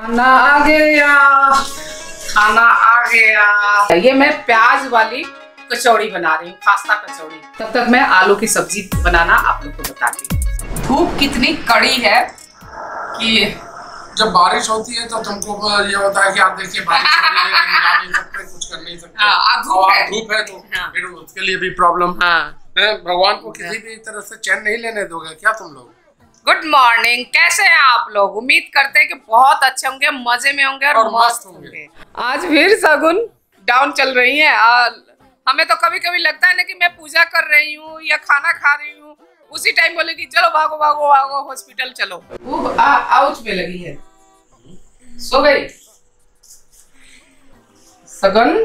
खाना आ गया, खाना आ गया। ये मैं प्याज वाली कचौड़ी बना रही हूँ, पास्ता कचौड़ी। तब तक मैं आलू की सब्जी बनाना आप लोग को बताती हूँ। धूप कितनी कड़ी है कि जब बारिश होती है तो तुमको ये होता है कि आप देखिए बारिश हो रही है, कुछ कर नहीं सकते। हाँ, धूप है तो फिर उसके लिए भी प्रॉब्लम। हाँ, भगवान को किसी भी तरह से चैन नहीं लेने दोगे क्या तुम लोग? गुड मॉर्निंग, कैसे हैं आप लोग? उम्मीद करते हैं कि बहुत अच्छे होंगे, मजे में होंगे और मस्त होंगे। आज फिर शगुन डाउन चल रही है। हमें तो कभी कभी लगता है ना कि मैं पूजा कर रही हूँ या खाना खा रही हूँ, उसी टाइम बोले कि चलो भागो भागो भागो हॉस्पिटल चलो। वो आउच में लगी है, सो गई। शगुन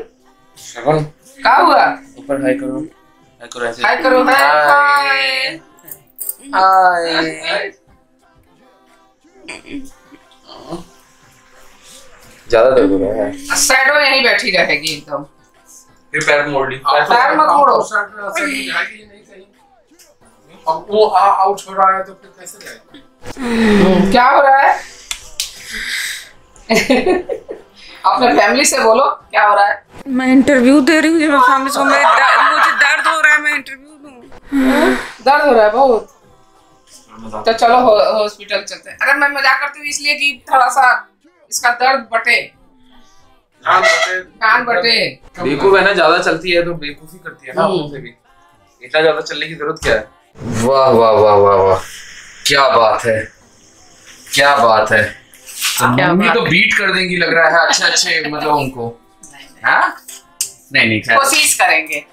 शगुन क्या हुआ? ऊपर हाय करो, हाय करो, ऐसे हाय करो, हाय ज़्यादा यहीं बैठी रहेगी एकदम। फिर पैर मोड़ ली, पैर मत मोड़ो, जाएगी नहीं कहीं। अब वो आउट हो रहा है तो फिर कैसे जाएगी? क्या हो रहा है? अपने फैमिली से बोलो क्या हो रहा है। मैं इंटरव्यू दे रही हूँ सामने, मुझे दर्द हो रहा है, मैं इंटरव्यू दूँ, दर्द हो रहा है बहुत। तो चलो हॉस्पिटल चलते हैं। अगर मैं मजाक करती हूँ इसलिए कि थोड़ा सा इसका दर्द बटे, कान बटे। बेवकूफ है ना, ज्यादा चलती है तो बेवकूफी करती है ना हमसे भी। इतना ज्यादा चलने की जरूरत क्या है? वाह वाह वाह वाह वाह, क्या बात है, क्या बात है। मम्मी तो बीट कर देंगी लग रहा है, अच्छे मतलब उनको। हाँ नहीं, कोशिश करेंगे।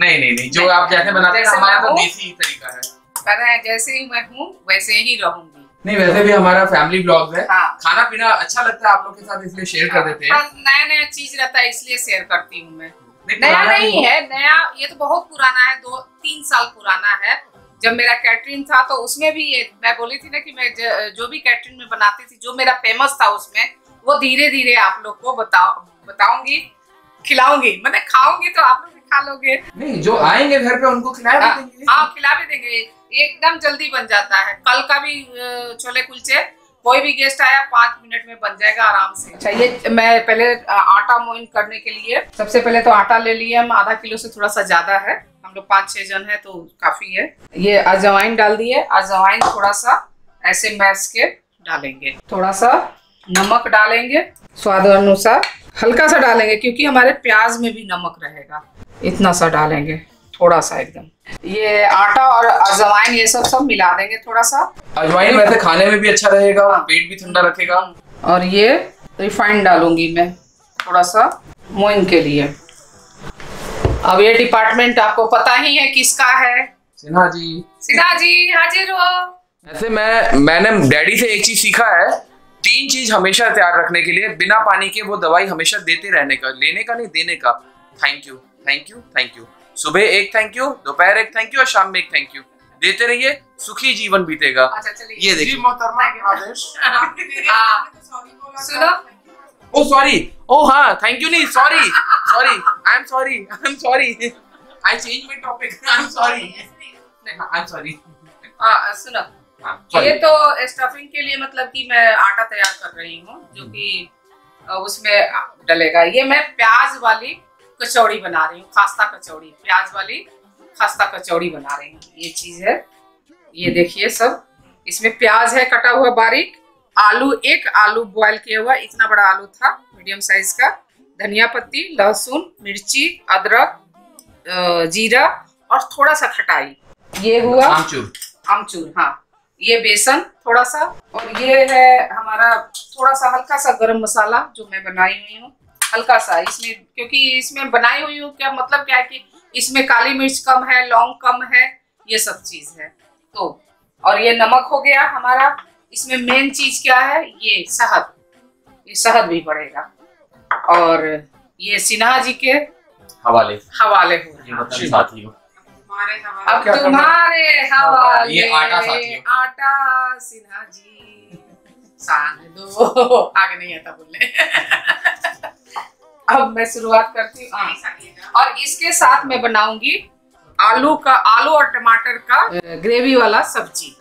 नहीं, जो आप जैसे बनाते हैं हमारा तो देसी तरीका है। जैसे ही मैं हूँ वैसे ही रहूंगी। नहीं वैसे भी हमारा फैमिली ब्लॉग है। हाँ। खाना पीना अच्छा लगता है आप लोग के साथ इसलिए शेयर कर देते हैं। नया नया चीज रहता है इसलिए शेयर करती हूँ मैं। नया नहीं है, नया ये तो बहुत पुराना है, 2-3 साल पुराना है। जब मेरा कैटरिंग था तो उसमें भी ये मैं बोली थी ना कि मैं जो भी कैटरिंग में बनाती थी, जो मेरा फेमस था उसमें, वो धीरे धीरे आप लोग को बताऊंगी, खिलाऊंगी, मैंने खाऊंगी तो आप लोग भी खा लोगे। नहीं जो आएंगे घर पे उनको खिला भी देंगे, एकदम जल्दी बन जाता है। कल का भी छोले कुलचे कोई भी गेस्ट आया 5 मिनट में बन जाएगा आराम से। अच्छा ये मैं पहले आटा मोइन करने के लिए सबसे पहले तो आटा ले लिए हम, आधा किलो से थोड़ा सा ज्यादा है, हम लोग 5-6 जन है तो काफी है। ये अजवाइन डाल दिए, अजवाइन थोड़ा सा ऐसे मैश के डालेंगे, थोड़ा सा नमक डालेंगे स्वाद अनुसार, हल्का सा डालेंगे क्योंकि हमारे प्याज में भी नमक रहेगा, इतना सा डालेंगे थोड़ा सा एकदम। ये आटा और अजवाइन ये सब मिला देंगे थोड़ा सा। अजवाइन वैसे खाने में भी अच्छा रहेगा, पेट भी ठंडा रखेगा। और ये रिफाइंड डालूंगी मैं थोड़ा सा मोइन के लिए। अब ये डिपार्टमेंट आपको पता ही है किसका है। सिन्हा जी, सिन्हा जी हाजिर हो। ऐसे मैंने डैडी से एक चीज सीखा है, 3 चीज हमेशा तैयार रखने के लिए बिना पानी के, वो दवाई हमेशा देते रहने का, लेने का नहीं देने का। Thank you thank you thank you. सुबह एक थैंक यू, दोपहर एक थैंक यू और शाम में एक थैंक यू देते रहिए, सुखी जीवन बीतेगा। अच्छा चलिए ये देखिए मोहतरमा आदेश। सुनो ओ सॉरी, ओ हाँ थैंक यू नहीं, sorry sorry, I am sorry I change my topic, I am sorry. सुनो ये तो स्टफिंग के लिए मतलब कि मैं आटा तैयार कर रही हूँ जो कि उसमें डलेगा। ये मैं प्याज वाली कचौड़ी बना रही हूँ, खास्ता कचौड़ी, प्याज वाली खास्ता कचौड़ी बना रही हूँ। ये चीज है, ये देखिए सब इसमें प्याज है कटा हुआ बारीक, आलू, एक आलू बॉईल किया हुआ, इतना बड़ा आलू था मीडियम साइज का, धनिया पत्ती, लहसुन, मिर्ची, अदरक, जीरा और थोड़ा सा खटाई। ये हुआ आमचूर, आमचूर हाँ, ये बेसन थोड़ा सा, और ये है हमारा थोड़ा सा हल्का सा गर्म मसाला जो मैं बनाई हुई हूँ, हल्का सा इसमें क्योंकि इसमें बनाई हुई हूँ। क्या मतलब क्या है कि इसमें काली मिर्च कम है, लौंग कम है, ये सब चीज है तो। और ये नमक हो गया हमारा, इसमें मेन चीज क्या है, ये शहद, ये शहद भी पड़ेगा। और ये सिन्हा जी के हवाले हो रहे साथियों, अब तुम्हारे हवाले आटा सिन्हा जी सान दो, आगे नहीं आता बोलने। अब मैं शुरुआत करती हूँ और इसके साथ मैं बनाऊंगी आलू और टमाटर का ग्रेवी वाला सब्जी,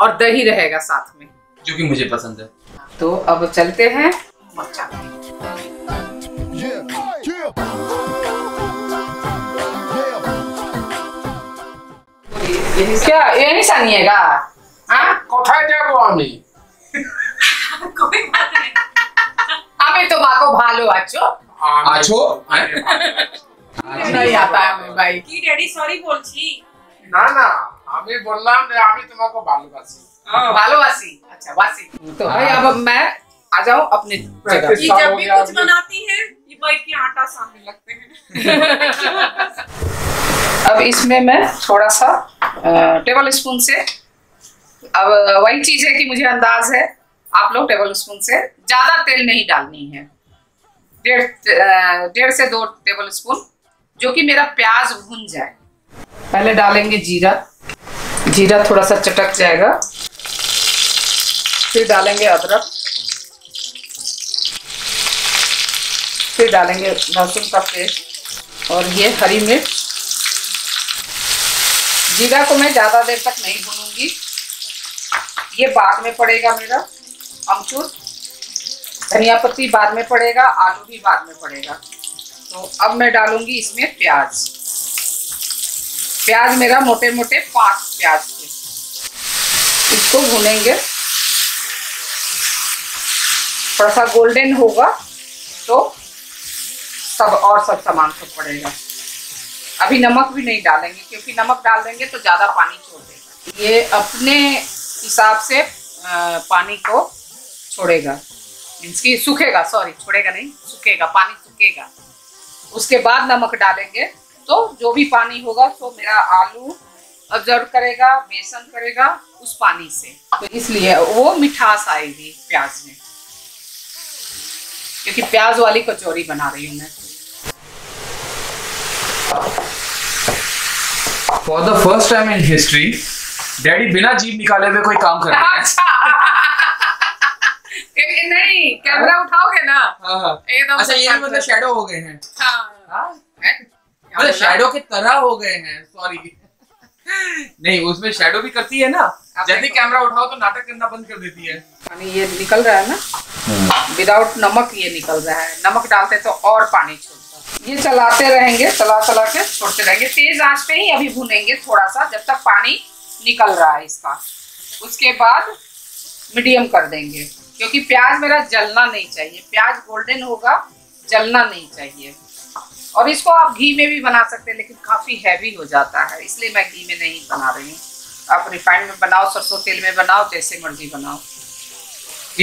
और दही रहेगा साथ में जो कि मुझे पसंद है। तो अब चलते हैं बच्चा। क्या यही सानिएगा कोठाए जाबो आमी कोई बात नहीं आमी तो माको भालो आछो आछो नहीं आता हमें भाई की डैडी सॉरी बोलछी ना ना आमी बोललाम ने आमी तुमको भालोवासी अच्छा वासी। तो भाई अब मैं आ जाऊं अपने जगह। जब भी कुछ बनाती हैं ये भाई की आटा सामने लगते हैं। अब इसमें मैं थोड़ा सा टेबल स्पून से, अब वही चीज है कि मुझे अंदाज है आप लोग टेबल स्पून से ज्यादा तेल नहीं डालनी है, डेढ़ से दो टेबल स्पून, जो कि मेरा प्याज भून जाए। पहले डालेंगे जीरा, जीरा थोड़ा सा चटक जाएगा, फिर डालेंगे अदरक, फिर डालेंगे लहसुन का पेस्ट और ये हरी मिर्च। जीरा को मैं ज्यादा देर तक नहीं भूनूंगी, ये बाद में पड़ेगा मेरा। अमचूर, धनिया पत्ती बाद में पड़ेगा, आलू भी बाद में पड़ेगा। तो अब मैं डालूंगी इसमें प्याज। प्याज मेरा मोटे मोटे 5 प्याज थे, इसको भूनेंगे। थोड़ा सा गोल्डन होगा तो सब सामान सब पड़ेगा। अभी नमक भी नहीं डालेंगे क्योंकि नमक डाल देंगे तो ज़्यादा पानी छोड़ देगा। ये अपने हिसाब से पानी को छोड़ेगा, मीन्स कि सूखेगा, सॉरी छोड़ेगा नहीं, सूखेगा, पानी सूखेगा। उसके बाद नमक डालेंगे तो जो भी पानी होगा तो मेरा आलू ऑब्जर्व करेगा, बेसन करेगा उस पानी से, तो इसलिए वो मिठास आएगी प्याज में, क्योंकि प्याज वाली कचौरी बना रही हूँ मैं। For the first time in history, daddy बिना जीभ निकाले हुए कोई काम कर रहे हैं। अच्छा। नहीं, कैमरा उठाओगे ना? हाँ। अच्छा ये मतलब शैडो हो गए हैं। हाँ। मतलब शैडो की तरह हो गए हैं। सॉरी। नहीं उसमें शैडो भी करती है ना, जैसे कैमरा उठाओ तो नाटक करना बंद कर देती है। पानी ये निकल रहा है ना, विदाउट नमक ये निकल रहा है, नमक डालते तो और पानी छोड़ते। ये चलाते रहेंगे, चला के छोड़ते रहेंगे। तेज आंच पे ही अभी भूनेंगे थोड़ा सा, जब तक पानी निकल रहा है इसका। उसके बाद मीडियम कर देंगे क्योंकि प्याज मेरा जलना नहीं चाहिए, प्याज गोल्डन होगा, जलना नहीं चाहिए। और इसको आप घी में भी बना सकते हैं लेकिन काफ़ी हैवी हो जाता है, इसलिए मैं घी में नहीं बना रही हूँ। आप रिफाइंड में बनाओ, सरसों तेल में बनाओ, जैसे मर्जी बनाओ।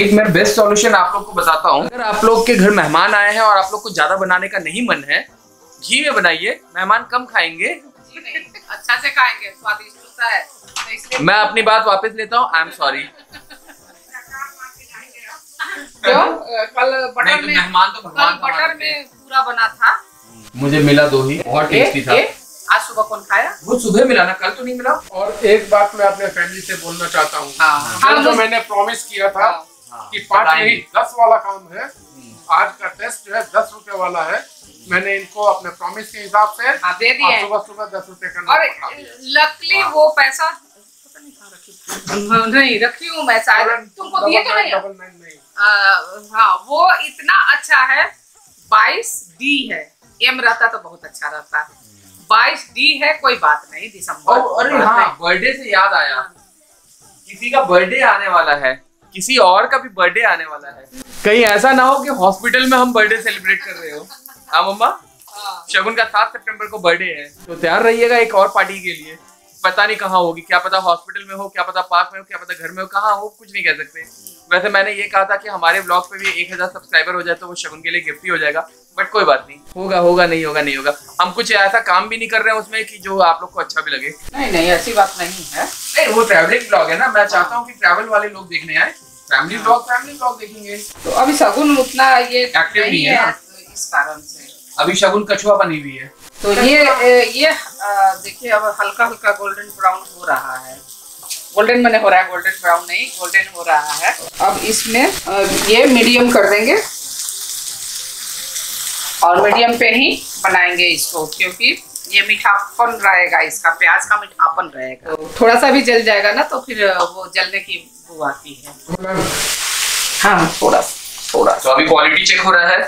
एक मैं बेस्ट सॉल्यूशन आप लोग को बताता हूँ। अगर आप लोग के घर मेहमान आए हैं और आप लोग को ज़्यादा बनाने का नहीं मन है, घी में बनाइए, मेहमान कम खाएंगे, अच्छा से खाएंगे, स्वादिष्ट होता है। तो इसलिए मैं अपनी बात वापस लेता हूँ, आई एम सॉरी। कल बटर में पूरा बना था, मुझे मिला दो ही, बहुत टेस्टी था। आज सुबह कौन खाया? वो सुबह मिला ना, कल तो नहीं मिला। और एक बात मैं अपने फैमिली से बोलना चाहता हूँ, जो मैंने प्रॉमिस किया था कि 5 नहीं 10 वाला काम है, आज का टेस्ट है 10 रुपए वाला है। मैंने इनको अपने प्रॉमिस के हिसाब से दे दिए, सुबह 10 रुपए का। और लकली वो पैसा नहीं रखी हूँ मैं, शायद तुमको दिए तो नहीं। हाँ वो इतना अच्छा है, 22D है, एम रहता तो बहुत अच्छा रहता, 22D है, कोई बात नहीं दिसंबर। अरे हाँ, बर्थडे से याद आया, किसी का बर्थडे आने वाला है, किसी और का भी बर्थडे आने वाला है। कहीं ऐसा ना हो कि हॉस्पिटल में हम बर्थडे सेलिब्रेट कर रहे हो। हाँ मम्मा, शगुन का 7 सितंबर को बर्थडे है, तो तैयार रहिएगा एक और पार्टी के लिए। पता नहीं कहाँ होगी, क्या पता हॉस्पिटल में हो, क्या पता पार्क में हो, क्या पता घर में हो, कहाँ हो, कुछ नहीं कह सकते। वैसे मैंने ये कहा था कि हमारे ब्लॉग पे भी 1000 सब्सक्राइबर हो जाए तो वो शगुन के लिए गिफ्ट ही हो जाएगा, बट कोई बात नहीं, होगा होगा, नहीं होगा नहीं होगा। हम कुछ ऐसा काम भी नहीं कर रहे हैं उसमें कि जो आप लोग को अच्छा भी लगे। नहीं नहीं ऐसी बात नहीं है, नहीं वो ट्रैवलिंग ब्लॉग है ना, मैं चाहता हूँ कि ट्रैवल वाले लोग देखने आए, फैमिली ब्लॉग देखेंगे। तो अभी शगुन उतना ये एक्टिव नहीं है, इस कारण से अभी शगुन कछुआ बनी हुई है। तो ये देखिए अब हल्का हल्का गोल्डन ब्राउन हो रहा है, गोल्डन मैंने हो रहा है, गोल्डन ब्राउन नहीं, गोल्डन हो रहा है। अब इसमें ये मीडियम कर देंगे और मीडियम पे ही बनाएंगे इसको, क्योंकि ये मीठापन रहेगा, इसका प्याज का मीठापन रहेगा। तो थोड़ा सा भी जल जाएगा ना तो फिर वो जलने की बू आती है। हाँ थोड़ा थोड़ा। तो अभी क्वालिटी चेक हो रहा है,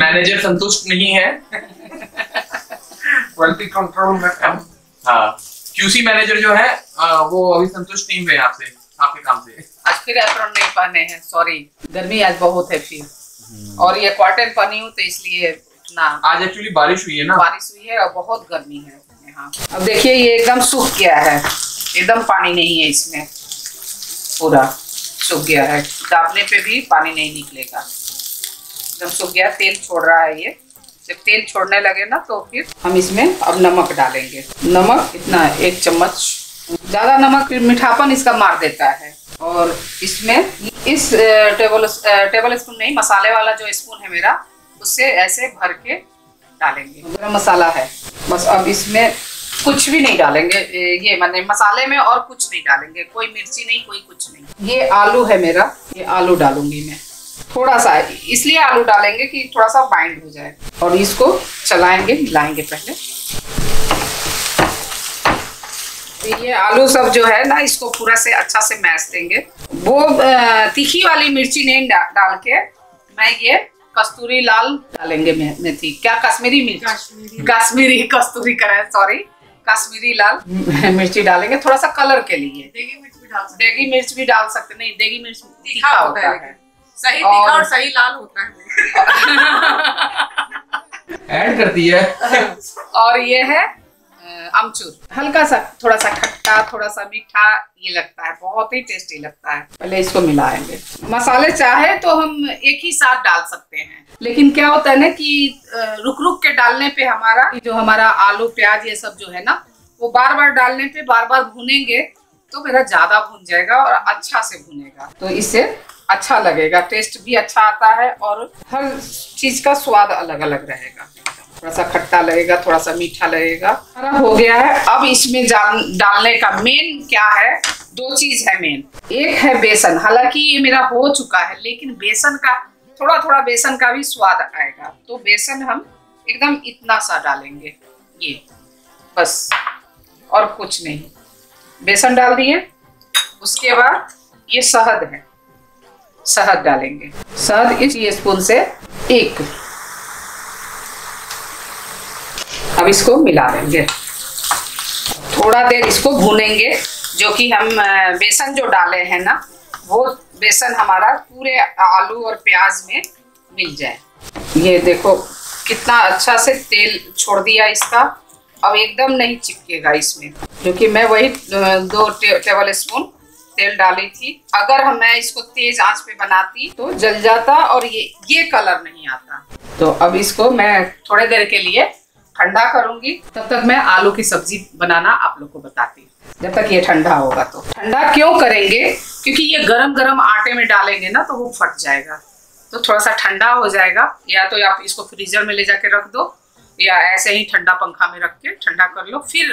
मैनेजर संतुष्ट नहीं है। क्वालिटी कंट्रोल में हाँ क्यूसी मैनेजर जो है वो अभी संतुष्ट नहीं हुए आपसे, आपके काम से। आज फिर एप्रन नहीं पहने हैं, सॉरी गर्मी आज बहुत है फिर, और ये क्वार्टर पहनी हूँ तो इसलिए ना। आज एक्चुअली बारिश हुई है ना, बारिश हुई है और बहुत गर्मी है यहाँ। अब देखिए ये एकदम सूख गया है, एकदम पानी नहीं है इसमें, पूरा सूख गया है, दाबने पे भी पानी नहीं निकलेगा, एकदम सूख गया, तेल छोड़ रहा है ये। जब तेल छोड़ने लगे ना तो फिर हम इसमें अब नमक डालेंगे। नमक इतना 1 चम्मच, ज्यादा नमक फिर मीठापन इसका मार देता है। और इसमें इस टेबल स्पून नहीं, मसाले वाला जो स्पून है मेरा उससे ऐसे भर के डालेंगे। गरम मसाला है बस, अब इसमें कुछ भी नहीं डालेंगे, ये माने मसाले में और कुछ नहीं डालेंगे, कोई मिर्ची नहीं, कोई कुछ नहीं। ये आलू है मेरा, ये आलू डालूंगी मैं थोड़ा सा, इसलिए आलू डालेंगे कि थोड़ा सा बाइंड हो जाए। और इसको चलाएंगे, मिलाएंगे पहले। ये आलू सब जो है ना इसको पूरा से अच्छा से मैश देंगे। वो तीखी वाली मिर्ची नहीं डाल के मैं ये कस्तूरी लाल डालेंगे, मेथी क्या कश्मीरी मिर्च, कश्मीरी कस्तूरी करें सॉरी, कश्मीरी लाल मिर्ची डालेंगे थोड़ा सा कलर के लिए। देगी मिर्च भी डाल सकते, नहीं देगी मिर्च तीखा होता है, सही तीखा और सही लाल होता है, ऐड करती है। और ये है अमचूर, हल्का सा थोड़ा सा खट्टा थोड़ा सा मीठा ये लगता है, बहुत ही टेस्टी लगता है। पहले इसको मिलाएंगे। मसाले चाहे तो हम एक ही साथ डाल सकते हैं, लेकिन क्या होता है ना कि रुक रुक के डालने पे हमारा जो हमारा आलू प्याज ये सब जो है ना वो बार बार डालने पे, बार बार भूनेंगे तो मेरा ज्यादा भून जाएगा और अच्छा से भूनेगा, तो इससे अच्छा लगेगा, टेस्ट भी अच्छा आता है और हर चीज का स्वाद अलग अलग रहेगा। थोड़ा सा खट्टा लगेगा, थोड़ा सा मीठा लगेगा। हरा हो गया है, अब इसमें डालने का मेन क्या है, 2 चीज है मेन। एक है बेसन, हालांकि ये मेरा हो चुका है लेकिन बेसन का थोड़ा थोड़ा बेसन का भी स्वाद आएगा, तो बेसन हम एकदम इतना सा डालेंगे, ये बस और कुछ नहीं। बेसन डाल दिए, उसके बाद ये शहद है, शहद डालेंगे। शहद इस स्पून से 1। अब इसको मिला देंगे, थोड़ा देर इसको भूनेंगे, जो कि हम बेसन जो डाले हैं ना वो बेसन हमारा पूरे आलू और प्याज में मिल जाए। ये देखो कितना अच्छा से तेल छोड़ दिया इसका, अब एकदम नहीं चिपकेगा इसमें, क्योंकि मैं वही 2 टेबल स्पून तेल डाली थी। अगर मैं इसको तेज आंच पे बनाती तो जल जाता और ये कलर नहीं आता। तो अब इसको मैं थोड़ी देर के लिए ठंडा करूंगी, तब तक मैं आलू की सब्जी बनाना आप लोग को बताती हूँ, जब तक ये ठंडा होगा। तो ठंडा क्यों करेंगे, क्योंकि ये गरम गरम आटे में डालेंगे ना तो वो फट जाएगा, तो थोड़ा सा ठंडा हो जाएगा। या तो आप इसको फ्रीजर में ले जाके रख दो या ऐसे ही ठंडा पंखा में रख के ठंडा कर लो, फिर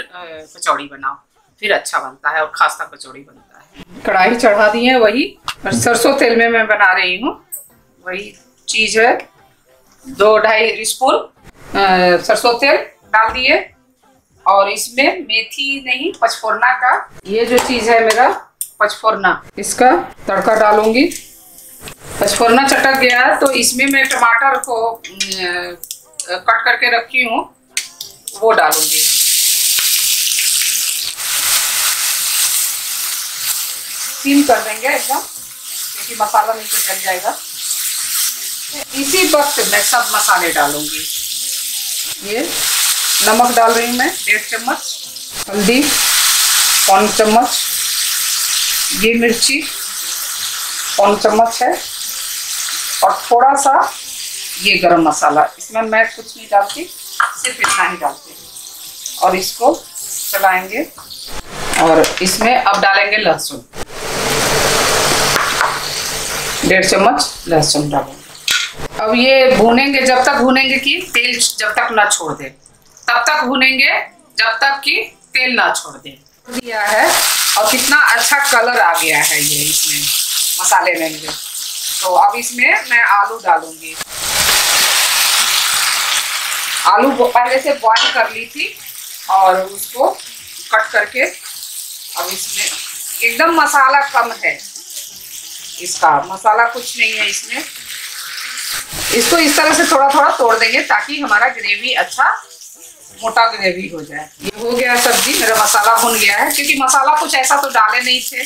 कचौड़ी बनाओ, फिर अच्छा बनता है और खासा कचौड़ी बनता है। कढ़ाई चढ़ा दी है, वही सरसों तेल में मैं बना रही हूँ, वही चीज है 2-2.5 स्पून सरसों तेल डाल दिए। और इसमें मेथी नहीं, पचफोरना का ये जो चीज है मेरा पचफोरना, इसका तड़का डालूंगी। पचफोरना चटक गया तो इसमें मैं टमाटर को कट करके रखी हूँ वो डालूंगी। स्टीम कर देंगे एकदम, क्योंकि मसाला नीचे जल जाएगा। इसी वक्त मैं सब मसाले डालूंगी। ये नमक डाल रही हूँ मैं 1.5 चम्मच, हल्दी 1 चम्मच, ये मिर्ची 1 चम्मच है, और थोड़ा सा ये गरम मसाला। इसमें मैं कुछ नहीं डालती, सिर्फ इतना ही डालती हूँ। और इसको चलाएंगे। और इसमें अब डालेंगे लहसुन, 1.5 चम्मच लहसुन डालेंगे। अब ये भूनेंगे, जब तक भूनेंगे कि तेल जब तक ना छोड़ दे, तब तक भूनेंगे जब तक कि तेल ना छोड़ दे। दिया है और कितना अच्छा कलर आ गया है ये इसमें मसाले में मुझे। तो अब इसमें मैं आलू डालूंगी। आलू पहले से बॉईल कर ली थी और उसको कट करके अब इसमें एकदम मसाला कम है, इसका मसाला कुछ नहीं है इसमें। इसको इस तरह से थोड़ा थोड़ा तोड़ देंगे ताकि हमारा ग्रेवी अच्छा मोटा ग्रेवी हो जाए। ये हो गया सब्जी, मेरा मसाला भुन गया है क्योंकि मसाला कुछ ऐसा तो डाले नहीं थे,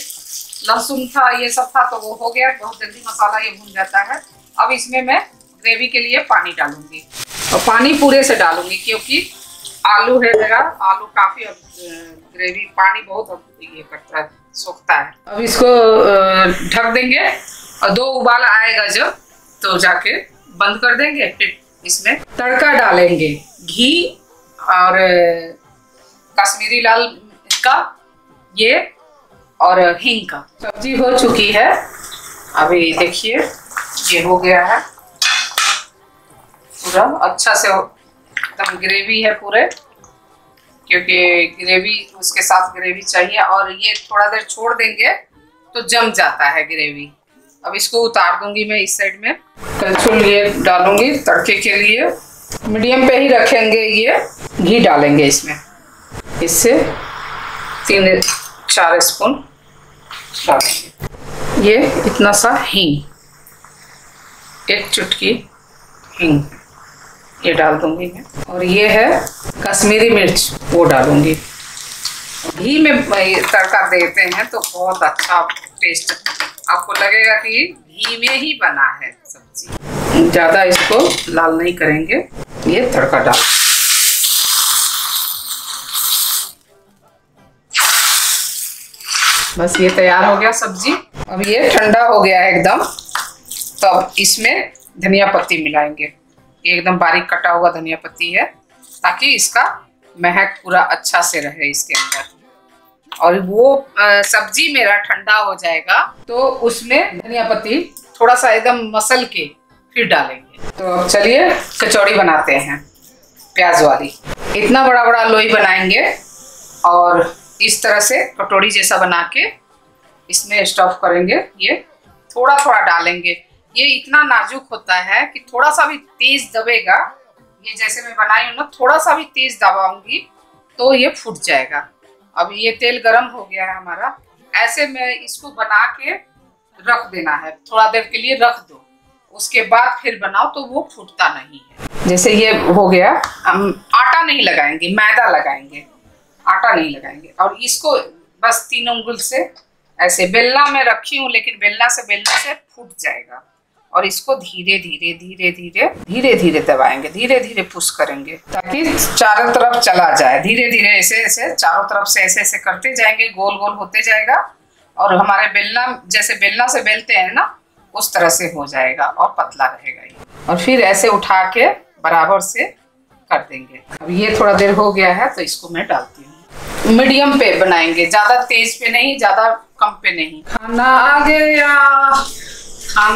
लहसुन था ये सब था तो वो हो गया। बहुत जल्दी मसाला ये भुन जाता है। अब इसमें मैं ग्रेवी के लिए पानी डालूंगी और पानी पूरे से डालूंगी क्योंकि आलू है मेरा, आलू काफी ग्रेवी पानी बहुत ये करता है, सोखता है। अब इसको ढक देंगे और दो उबाल आएगा जब तो जाके बंद कर देंगे। फिर इसमें तड़का डालेंगे, घी और कश्मीरी लाल का ये और हींग का। सब्जी हो चुकी है, अभी देखिए ये हो गया है पूरा अच्छा से, एकदम ग्रेवी है पूरे क्योंकि ग्रेवी उसके साथ ग्रेवी चाहिए। और ये थोड़ा देर छोड़ देंगे तो जम जाता है ग्रेवी। अब इसको उतार दूंगी मैं इस साइड में। कलछुल ये डालूंगी तड़के के लिए, मीडियम पे ही रखेंगे। ये घी डालेंगे इसमें, इससे 3-4 स्पून डालेंगे। ये इतना सा हींग, 1 चुटकी हींग ये डाल दूंगी मैं। और ये है कश्मीरी मिर्च, वो डालूंगी। घी में तड़का देते हैं तो बहुत अच्छा टेस्ट, आपको लगेगा कि घी में ही बना है सब्जी। ज़्यादा इसको लाल नहीं करेंगे। ये तड़का डाल, बस ये तैयार हो गया सब्जी। अब ये ठंडा हो गया है एकदम, तब इसमें धनिया पत्ती मिलाएंगे। ये एकदम बारीक कटा हुआ धनिया पत्ती है ताकि इसका महक पूरा अच्छा से रहे इसके अंदर। और वो सब्जी मेरा ठंडा हो जाएगा तो उसमें धनिया पत्ती थोड़ा सा एकदम मसल के फिर डालेंगे। तो अब चलिए कचौड़ी बनाते हैं प्याज वाली। इतना बड़ा बड़ा लोई बनाएंगे और इस तरह से कटोरी जैसा बना के इसमें स्टफ करेंगे। ये थोड़ा थोड़ा डालेंगे। ये इतना नाजुक होता है कि थोड़ा सा भी तेज दबेगा, ये जैसे मैं बनाई हूँ ना, थोड़ा सा भी तेज दबाऊंगी तो ये फूट जाएगा। अब ये तेल गरम हो गया है हमारा, ऐसे में इसको बना के रख देना है, थोड़ा देर के लिए रख दो, उसके बाद फिर बनाओ तो वो फूटता नहीं है। जैसे ये हो गया, हम आटा नहीं लगाएंगे, मैदा लगाएंगे, आटा नहीं लगाएंगे। और इसको बस तीन उंगल से ऐसे बेलना में रखी हूँ, लेकिन बेलना से फूट जाएगा। और इसको धीरे धीरे दबाएंगे, धीरे धीरे पुश करेंगे ताकि चारों तरफ चला जाए। धीरे धीरे ऐसे चारों तरफ से ऐसे करते जाएंगे, गोल गोल होते जाएगा। और हमारे बेलना जैसे बेलना से बेलते हैं ना, उस तरह से हो जाएगा और पतला रहेगा ये। और फिर ऐसे उठा के बराबर से कर देंगे। अब ये थोड़ा देर हो गया है तो इसको मैं डालती हूँ। मीडियम पे बनाएंगे, ज्यादा तेज पे नहीं, ज्यादा कम पे नहीं। खाना आ गया। हाँ।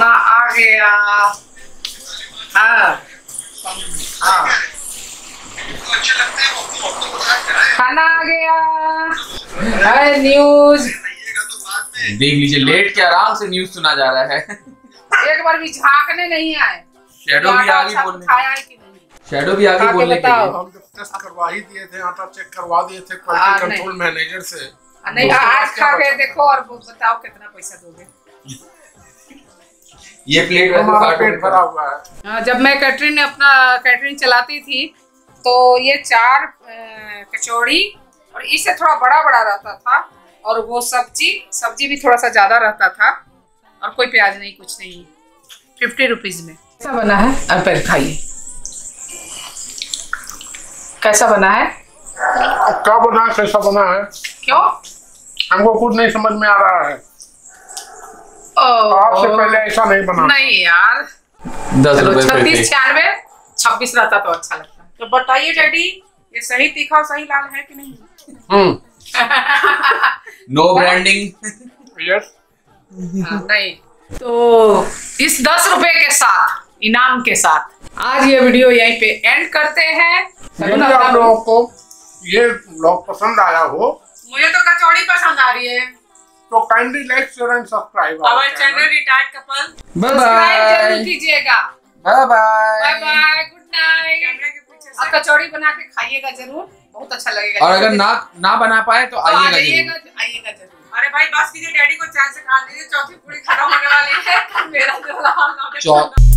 खाना आ गया। हाय न्यूज देख लीजिए, लेट के आराम से न्यूज सुना जा रहा है। एक बार भी झांकने नहीं आए। शैडो भी आगे बोलने के लिए। हम जब टेस्ट करवा ही दिए थे, आटा चेक करवा दिए थे क्वालिटी कंट्रोल मैनेजर से। नहीं आज खा के देखो और बताओ कितना पैसा दोगे। ये प्लेट पेट भरा हुआ है। जब मैं कैटरिंग चलाती थी तो ये 4 कचौड़ी और इससे थोड़ा बड़ा रहता था, और वो सब्जी भी थोड़ा सा ज्यादा रहता था, और कोई प्याज नहीं, कुछ नहीं। 50 रुपीज में कैसा बना है? अब पहले खाइए कैसा बना है। कैसा बना है क्यों हमको कुछ नहीं समझ में आ रहा है। आपसे पहले ऐसा नहीं बना। नहीं यार, 26 रहता तो अच्छा लगता। तो बताइए डैडी, ये सही तीखा सही लाल है कि नहीं? No branding. यस। नहीं तो इस 10 रुपए के साथ, इनाम के साथ, आज ये वीडियो यहीं पे एंड करते हैं। आप लोगों को ये ब्लॉग पसंद आया हो, मुझे तो कचौड़ी पसंद आ रही है, तो kindly like share and subscribe our channel retired couple. Bye bye, जरूर कीजिएगा। Bye bye, good night. कैमरे के पीछे से कचौड़ी बना के खाइएगा जरूर, बहुत अच्छा लगेगा। और अगर ना बना पाए तो आइएगा जरूर। अरे भाई बस कीजिए, डैडी को चैन से खाने दीजिए, चौथी पूरी खत्म होने वाली है। मेरा जो